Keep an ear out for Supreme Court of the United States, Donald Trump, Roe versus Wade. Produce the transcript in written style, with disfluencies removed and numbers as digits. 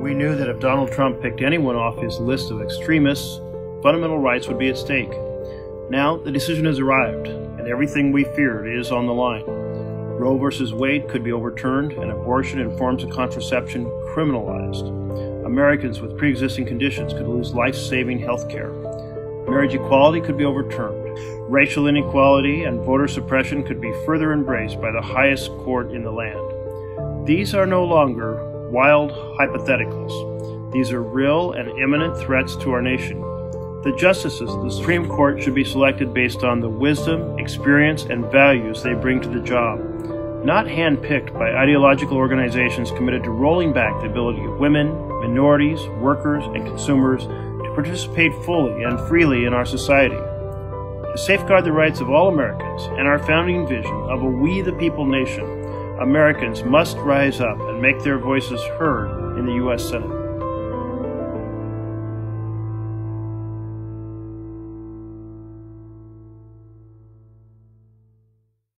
We knew that if Donald Trump picked anyone off his list of extremists, fundamental rights would be at stake. Now, the decision has arrived, and everything we feared is on the line. Roe versus Wade could be overturned, and abortion and forms of contraception criminalized. Americans with pre-existing conditions could lose life-saving health care. Marriage equality could be overturned. Racial inequality and voter suppression could be further embraced by the highest court in the land. These are no longer wild hypotheticals. These are real and imminent threats to our nation. The justices of the Supreme Court should be selected based on the wisdom, experience, and values they bring to the job, not handpicked by ideological organizations committed to rolling back the ability of women, minorities, workers, and consumers to participate fully and freely in our society. To safeguard the rights of all Americans and our founding vision of a We the People nation, Americans must rise up and make their voices heard in the U.S. Senate.